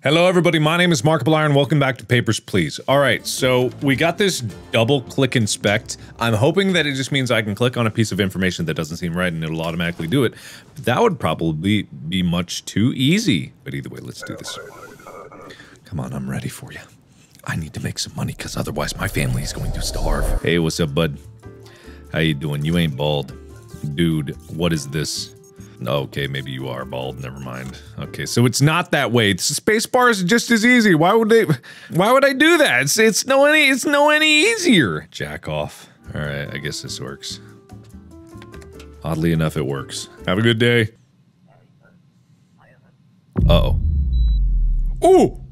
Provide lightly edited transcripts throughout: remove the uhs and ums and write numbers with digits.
Hello everybody, my name is Markiplier and welcome back to Papers, Please. Alright, so we got this double click inspect. I'm hoping that it just means I can click on a piece of information that doesn't seem right and it'll automatically do it. But that would probably be much too easy. But either way, let's do this. Come on, I'm ready for you. I need to make some money because otherwise my family is going to starve. Hey, what's up, bud? How you doing? You ain't bald. Dude, what is this? Okay, maybe you are bald, never mind. Okay, so it's not that way. Space bar is just as easy. Why would I do that? It's no any easier. Jack off. All right, I guess this works. Oddly enough, it works. Have a good day. Uh-oh. Ooh!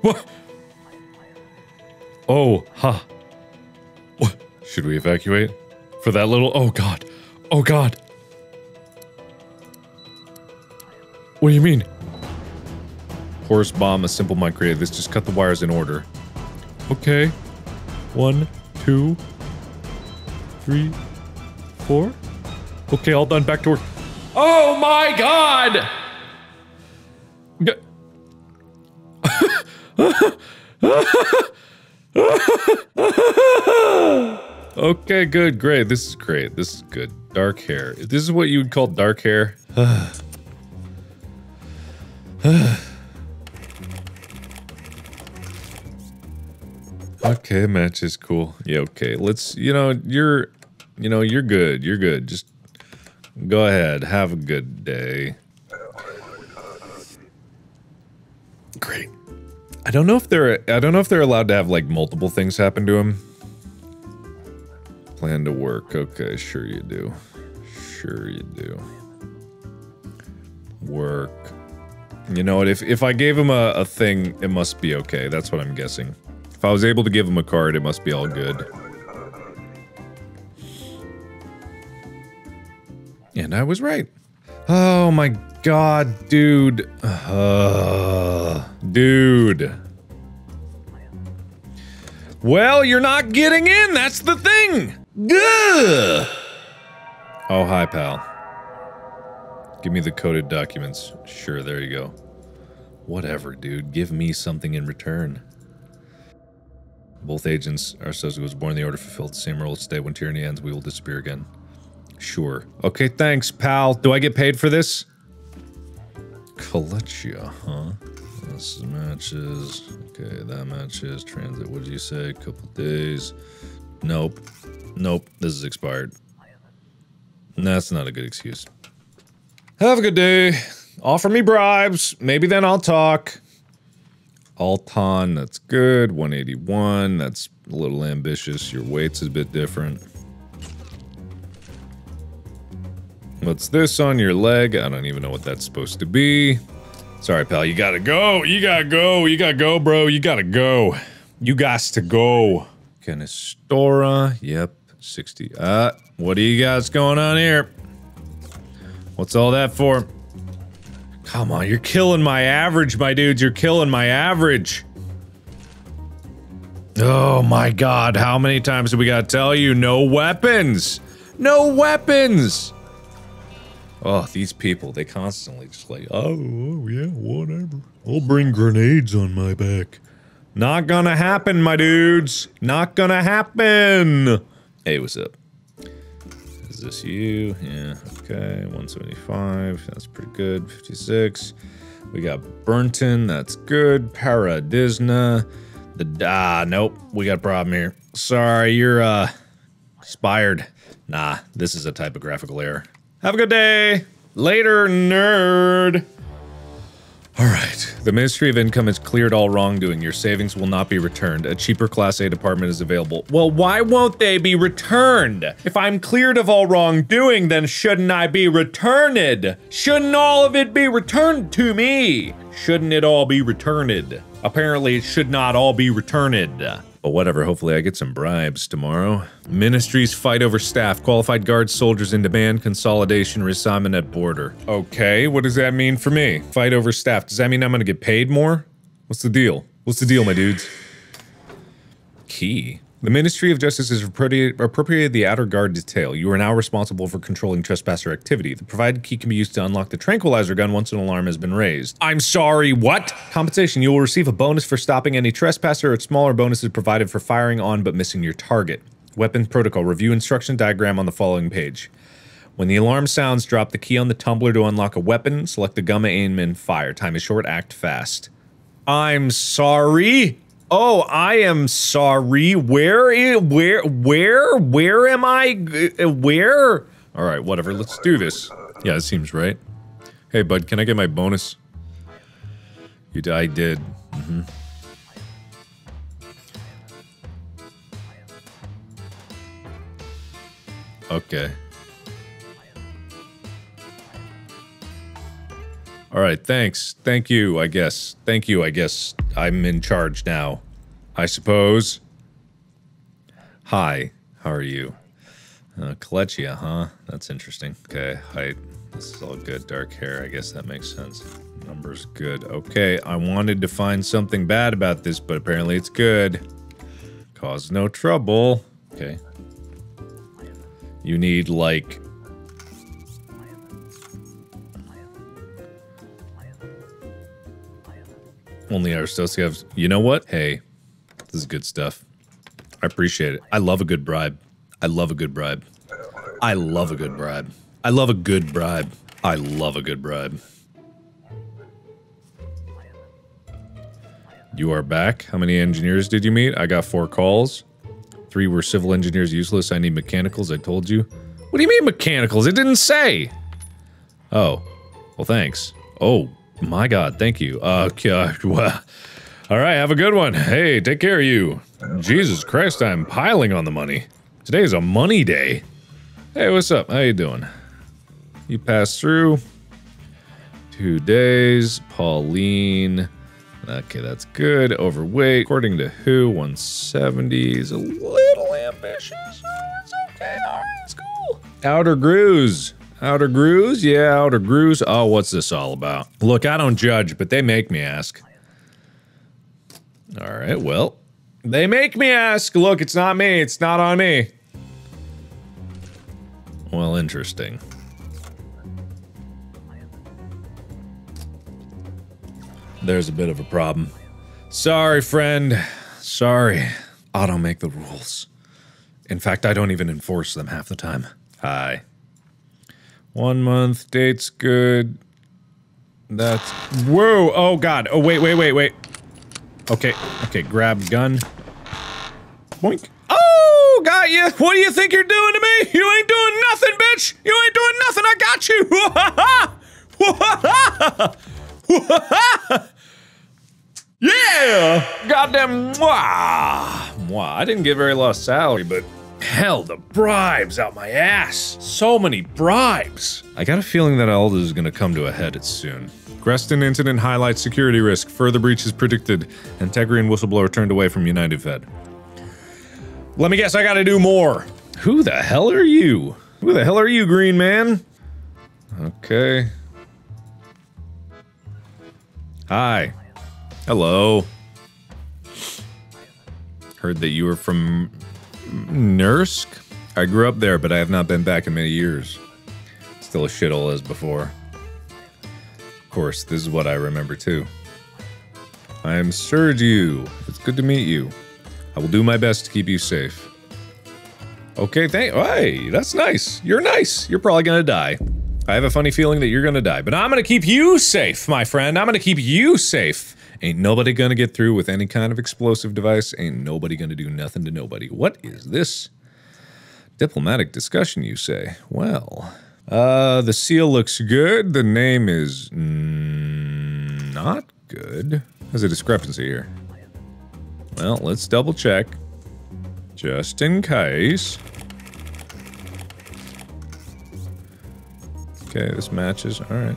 What? Oh, huh. Should we evacuate? For that little- oh god. Oh god. What do you mean? Horse bomb, a simple mic created. Let's just cut the wires in order. Okay. 1, 2, 3, 4. Okay, all done, back to work. Oh my god! Okay, good, great. This is great. This is good. Dark hair. This is what you would call dark hair. Okay, match is cool. Yeah, okay. Let's, you're good. You're good. Just go ahead. Have a good day. Great. I don't know if they're allowed to have like multiple things happen to him. Plan to work. Okay, sure you do. Sure you do. Work. You know what, if I gave him a thing, it must be okay. That's what I'm guessing. If I was able to give him a card, it must be all good. And I was right. Oh my god, dude. Dude. Well, you're not getting in, that's the thing! Ugh. Oh, hi, pal. Give me the coded documents. Sure, there you go. Whatever, dude. Give me something in return. Both agents, Arstoska was born, the order fulfilled the same role. Today, when tyranny ends, we will disappear again. Sure. Okay, thanks, pal. Do I get paid for this? Kolechia, huh? This matches. Okay, that matches. Transit, what did you say? Couple days. Nope. Nope, this is expired. That's not a good excuse. Have a good day. Offer me bribes. Maybe then I'll talk. Alton, that's good. 181, that's a little ambitious. Your weight's a bit different. What's this on your leg? I don't even know what that's supposed to be. Sorry, pal, you gotta go! You gotta go! You gotta go, bro! You gotta go! You gots to go! Genestora, yep, 60. What do you guys going on here? What's all that for? Come on, you're killing my average, my dudes, you're killing my average! Oh my god, how many times do we gotta tell you? No weapons! No weapons! Oh, these people, they constantly just like, oh, yeah, whatever. I'll bring grenades on my back. Not gonna happen, my dudes. Not gonna happen. Hey, what's up? Is this you? Yeah, okay, 175. That's pretty good, 56. We got Burnton, that's good. Paradisna. Nope, we got a problem here. Sorry, you're, expired. Nah, this is a typographical error. Have a good day! Later, nerd! Alright. The Ministry of Income has cleared all wrongdoing. Your savings will not be returned. A cheaper Class A department is available. Well, why won't they be returned? If I'm cleared of all wrongdoing, then shouldn't I be returned? Shouldn't all of it be returned to me? Shouldn't it all be returned? Apparently, it should not all be returned. But whatever, hopefully I get some bribes tomorrow. Ministries fight over staff, qualified guards, soldiers in demand, consolidation, reassignment at border. Okay, what does that mean for me? Fight over staff, does that mean I'm gonna get paid more? What's the deal? What's the deal, my dudes? Key? The Ministry of Justice has appropriated the Outer Guard detail. You are now responsible for controlling trespasser activity. The provided key can be used to unlock the tranquilizer gun once an alarm has been raised. I'm sorry, what? Compensation. You will receive a bonus for stopping any trespasser. A smaller bonus is provided for firing on but missing your target. Weapon protocol. Review instruction diagram on the following page. When the alarm sounds, drop the key on the tumbler to unlock a weapon. Select the gun, aim, and fire. Time is short. Act fast. I'm sorry? Oh, I am sorry. Where am I? Where? All right, whatever. Let's do this. Yeah, it seems right. Hey, bud, can I get my bonus? I did. Mm-hmm. Okay. All right, thanks. Thank you, I guess. Thank you, I guess. I'm in charge now, I suppose. Hi, how are you? Kolechia, huh? That's interesting. Okay, height. This is all good. Dark hair, I guess that makes sense. Numbers good. Okay, I wanted to find something bad about this, but apparently it's good. Cause no trouble. Okay. You need, like... Only Aristosiavs. You know what? Hey, this is good stuff. I appreciate it. I love a good bribe. I love a good bribe. I love a good bribe. I love a good bribe. I love a good bribe. You are back. How many engineers did you meet? I got 4 calls. 3 were civil engineers useless. I need mechanicals. I told you. What do you mean mechanicals? It didn't say. Oh. Well, thanks. Oh. My God, thank you. Well, all right, have a good one. Hey, take care of you. Jesus Christ, I'm piling on the money. Today is a money day. Hey, what's up? How you doing? You passed through 2 days. Pauline. Okay, that's good. Overweight. According to who? 170 is a little ambitious. Oh, it's okay. All right, it's cool. Outer grooves. Outer grooves? Yeah, outer grooves. Oh, what's this all about? Look, I don't judge, but they make me ask. All right, well, they make me ask. Look, it's not me. It's not on me. Well, interesting. There's a bit of a problem. Sorry, friend. Sorry. I don't make the rules. In fact, I don't even enforce them half the time. Hi. 1 month, date's good. That's... Whoa! Oh, God. Oh, wait. Okay. Okay, grab gun. Boink. Oh, got you. What do you think you're doing to me? You ain't doing nothing, bitch! You ain't doing nothing! I got you! Yeah! Goddamn mwah! Mwah. I didn't get very low salary, but... Hell, the bribes out my ass. So many bribes. I got a feeling that all this is going to come to a head soon. Greston incident highlights security risk. Further breaches predicted. And Tegrian whistleblower turned away from United Fed. Let me guess, I got to do more. Who the hell are you? Who the hell are you, green man? Okay. Hi. Hello. Heard that you were from... Nursk? I grew up there, but I have not been back in many years. Still a shithole as before. Of course, this is what I remember too. I am Sergiu. It's good to meet you. I will do my best to keep you safe. Okay, hey, that's nice. You're nice. You're probably gonna die. I have a funny feeling that you're gonna die, but I'm gonna keep you safe, my friend. I'm gonna keep you safe. Ain't nobody gonna get through with any kind of explosive device. Ain't nobody gonna do nothing to nobody. What is this? Diplomatic discussion, you say? Well, the seal looks good. The name is not good. There's a discrepancy here. Well, let's double check. Just in case. Okay, this matches. All right.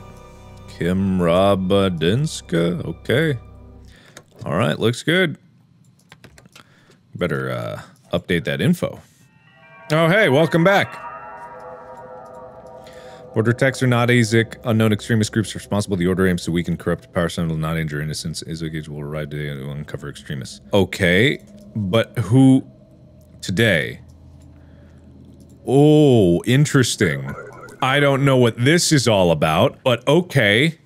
Kim Robadinska. Okay. All right, looks good. Better update that info. Oh, hey, welcome back. Order texts are not ASIC. Unknown extremist groups responsible. The order aims to weaken corrupt power center, not injure innocents. ASIC will arrive today to uncover extremists. Okay, but who... today. Oh, interesting. I don't know what this is all about, but okay.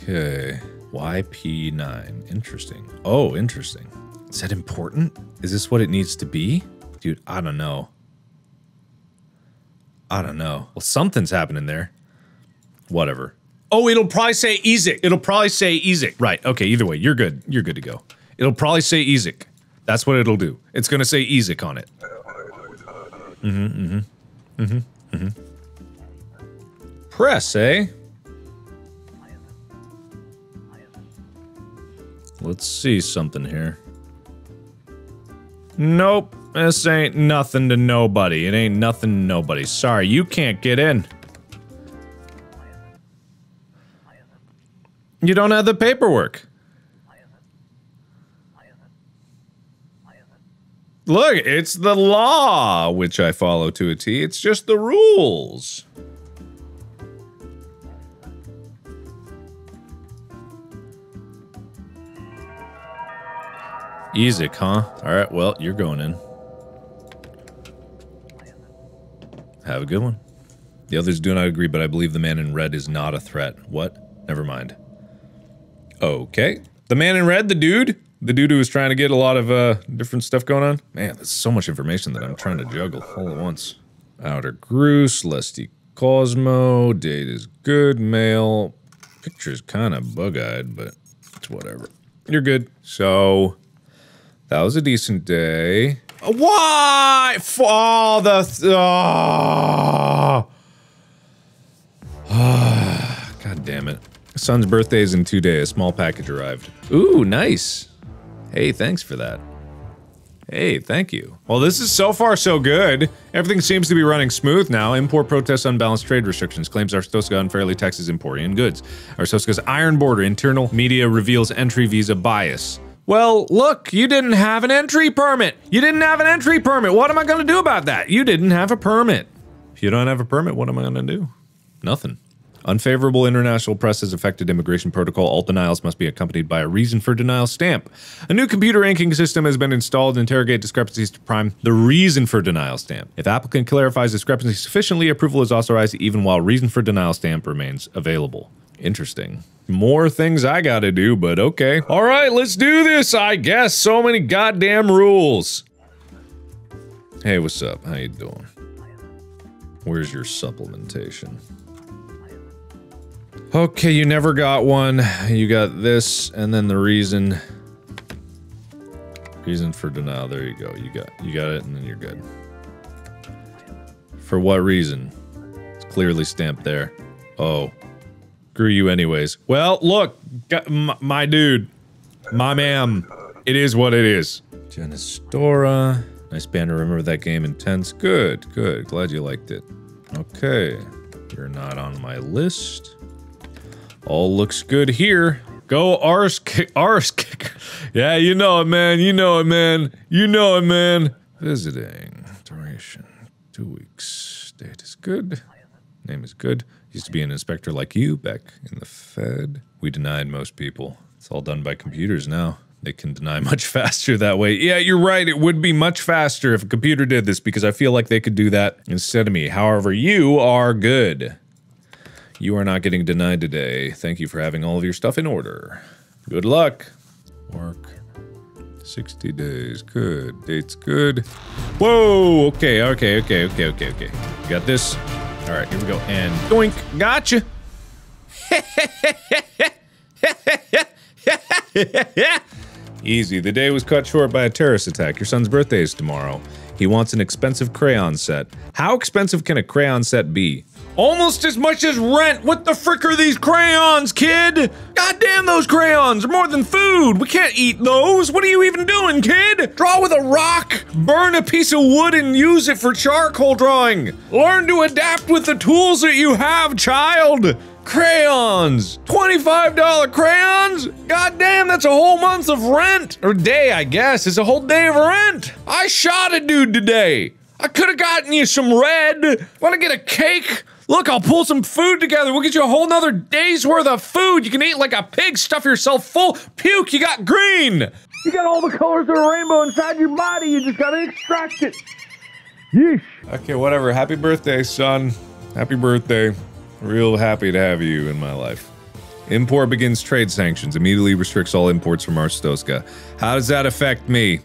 Okay. YP9. Interesting. Oh, interesting. Is that important? Is this what it needs to be? Dude, I don't know. I don't know. Well, something's happening there. Whatever. Oh, it'll probably say EZIC. It'll probably say EZIC. Right. Okay, either way, you're good. You're good to go. It'll probably say EZIC. That's what it'll do. It's gonna say EZIC on it. Press, eh? Let's see something here. Nope. This ain't nothing to nobody. It ain't nothing to nobody. Sorry, you can't get in. You don't have the paperwork. Look, it's the law, which I follow to a T. It's just the rules. EZIC, huh? Alright, well, you're going in. Have a good one. The others do not agree, but I believe the man in red is not a threat. What? Never mind. Okay. The man in red, the dude? The dude who was trying to get a lot of different stuff going on? Man, there's so much information that I'm trying to juggle all at once. Outer Gruce, Celesti Cosmo, date is good, mail. Picture's kind of bug-eyed, but it's whatever. You're good. So, that was a decent day. Why? Oh, the God damn it. Son's birthday is in 2 days. A small package arrived. Ooh, nice. Hey, thanks for that. Hey, thank you. Well, this is so far so good. Everything seems to be running smooth now. Import protests, unbalanced trade restrictions, claims Arstoska unfairly taxes Imporian goods. Arstoska's iron border, internal media reveals entry visa bias. Well, look, you didn't have an entry permit. You didn't have an entry permit. What am I gonna do about that? You didn't have a permit. If you don't have a permit, what am I gonna do? Nothing. Unfavorable international press has affected immigration protocol. All denials must be accompanied by a reason for denial stamp. A new computer ranking system has been installed to interrogate discrepancies to prime the reason for denial stamp. If applicant clarifies discrepancy sufficiently, approval is authorized even while reason for denial stamp remains available. Interesting. More things I gotta do, but okay. All right, let's do this, I guess. So many goddamn rules. Hey, what's up? How you doing? Where's your supplementation? Okay, you never got one. You got this, and then the reason. Reason for denial. There you go. You got it, and then you're good. For what reason? It's clearly stamped there. Oh. Screw you anyways. Well, look, my dude, my ma'am, it is what it is. Genestora, nice banner, remember that game intense. Good, good, glad you liked it. Okay, you're not on my list. All looks good here. Go Arsk. Yeah, you know it, man, you know it, man. You know it, man. Visiting, duration, 2 weeks. Date is good, name is good. Used to be an inspector like you back in the Fed. We denied most people. It's all done by computers now. They can deny much faster that way. Yeah, you're right. It would be much faster if a computer did this because I feel like they could do that instead of me. However, you are good. You are not getting denied today. Thank you for having all of your stuff in order. Good luck. Work. 60 days. Good. Date's good. Whoa! Okay. You got this. All right, here we go, and doink, gotcha! Easy, the day was cut short by a terrorist attack. Your son's birthday is tomorrow. He wants an expensive crayon set. How expensive can a crayon set be? Almost as much as rent! What the frick are these crayons, kid? Goddamn, those crayons are more than food! We can't eat those! What are you even doing, kid? Draw with a rock! Burn a piece of wood and use it for charcoal drawing! Learn to adapt with the tools that you have, child! Crayons! $25 crayons? Goddamn, that's a whole month of rent! Or day, I guess. It's a whole day of rent! I shot a dude today! I could've gotten you some red! Wanna get a cake? Look, I'll pull some food together. We'll get you a whole nother day's worth of food. You can eat like a pig, stuff yourself full, puke, you got green. You got all the colors of a rainbow inside your body. You just gotta extract it. Yeesh. Okay, whatever. Happy birthday, son. Happy birthday. Real happy to have you in my life. Import begins trade sanctions. Immediately restricts all imports from Arstoska. How does that affect me?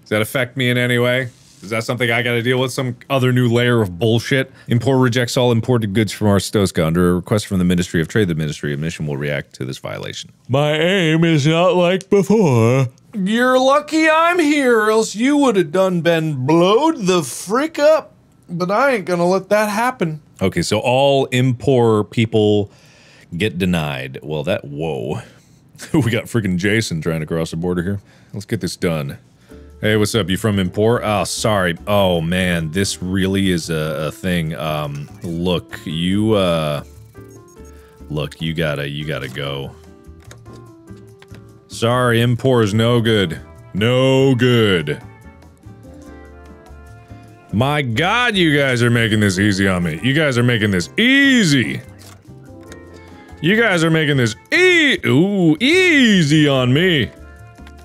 Does that affect me in any way? Is that something I gotta deal with? Some other new layer of bullshit? Import rejects all imported goods from Arstoska. Under a request from the Ministry of Trade, the Ministry of Mission will react to this violation. My aim is not like before. You're lucky I'm here, or else you would have done been blowed the frick up. But I ain't gonna let that happen. Okay, so all import people get denied. Well, that, whoa. We got freaking Jason trying to cross the border here. Let's get this done. Hey, what's up? You from import? Oh, sorry. Oh, man, this really is a thing. Look, you gotta go. Sorry, import is no good. No good. My God, you guys are making this easy on me. You guys are making this easy. You guys are making this easy on me.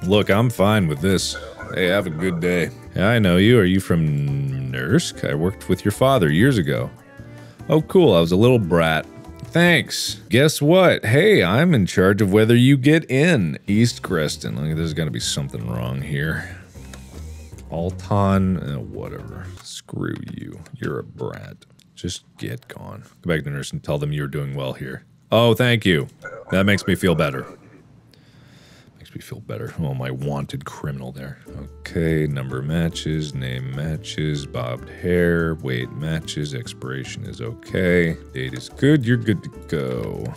Look, I'm fine with this. Hey, have a good day. I know you. Are you from Nursk? I worked with your father years ago. Oh, cool. I was a little brat. Thanks. Guess what? Hey, I'm in charge of whether you get in. East Creston. Look, there's gotta be something wrong here. Alton, whatever. Screw you. You're a brat. Just get gone. Go back to Nurse and tell them you're doing well here. Oh, thank you. That makes me feel better. We feel better. Oh, my wanted criminal there. Okay, number matches, name matches, bobbed hair, weight matches, expiration is okay, date is good, you're good to go.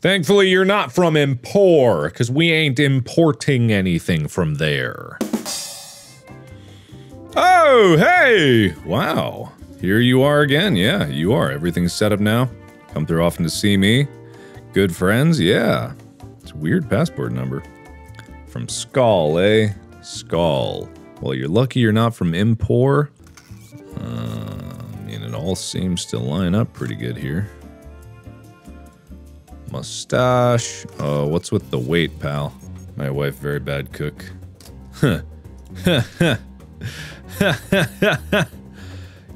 Thankfully, you're not from Impor, because we ain't importing anything from there. Oh, hey! Wow. Here you are again. Yeah, you are. Everything's set up now. Come through often to see me. Good friends, yeah. Weird passport number. From Skull, eh? Skull. Well, you're lucky you're not from Impor. I mean, it all seems to line up pretty good here. Mustache. Oh, what's with the weight, pal? My wife, very bad cook. Huh.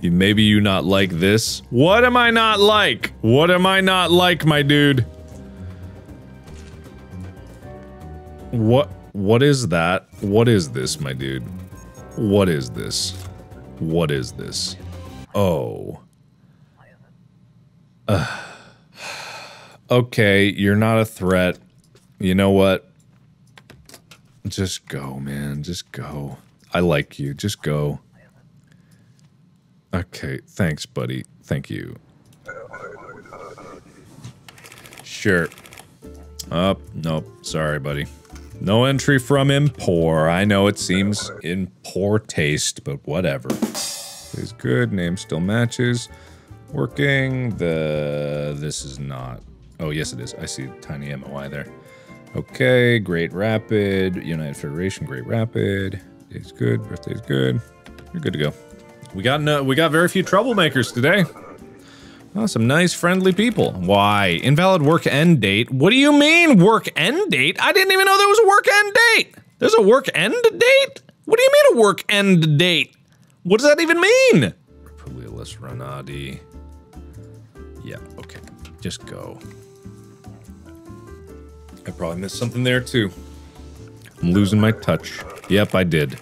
Maybe you not like this? What am I not like? What am I not like, my dude? What is that? What is this, my dude? What is this? What is this? Oh. Okay, you're not a threat. You know what? Just go, man. Just go. I like you. Just go. Okay, thanks, buddy. Thank you. Sure. Nope. Sorry, buddy. No entry from Impor. I know it seems in poor taste, but whatever. Is good. Name still matches. Working. This is not. Oh, yes, it is. I see tiny MOI there. Okay. Great Rapid. United Federation. Great Rapid. Day's good. Birthday's good. You're good to go. We got very few troublemakers today. Oh, some nice, friendly people. Why? Invalid work end date? What do you mean, work end date? I didn't even know there was a work end date! There's a work end date? What do you mean a work end date? What does that even mean? Republius Ranadi. Yeah, okay. Just go. I probably missed something there, too. I'm losing my touch. Yep, I did.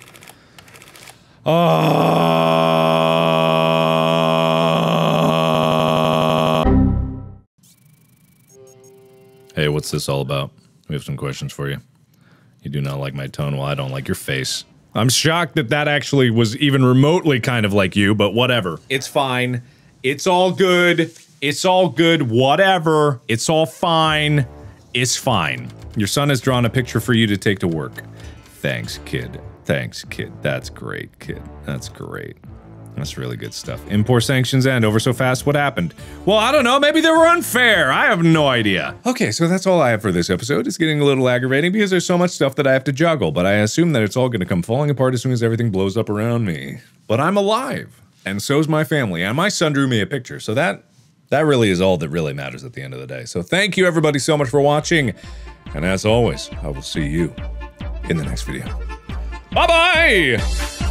Hey, what's this all about? We have some questions for you. You do not like my tone? Well, I don't like your face. I'm shocked that that actually was even remotely kind of like you, but whatever. It's fine. It's all good. It's all good. Whatever. It's all fine. It's fine. Your son has drawn a picture for you to take to work. Thanks, kid. Thanks, kid. That's great, kid. That's great. That's really good stuff. Import sanctions end over so fast. What happened? Well, I don't know. Maybe they were unfair. I have no idea. Okay, so that's all I have for this episode. It's getting a little aggravating because there's so much stuff that I have to juggle, but I assume that it's all going to come falling apart as soon as everything blows up around me. But I'm alive, and so's my family, and my son drew me a picture, so that really is all that really matters at the end of the day. So thank you everybody so much for watching, And as always, I will see you in the next video. Bye-bye!